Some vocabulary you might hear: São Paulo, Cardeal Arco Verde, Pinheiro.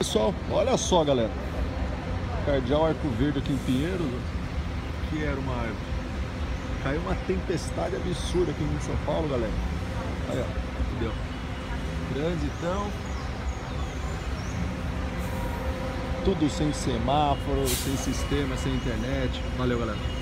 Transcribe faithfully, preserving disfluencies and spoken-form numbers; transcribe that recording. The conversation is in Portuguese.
Pessoal, olha só, galera, Cardeal Arco Verde aqui em Pinheiro, que era uma árvore. Caiu uma tempestade absurda aqui em São Paulo, galera. Aí, ó, que deu grande, então tudo sem semáforo, sem sistema, sem internet. Valeu, galera.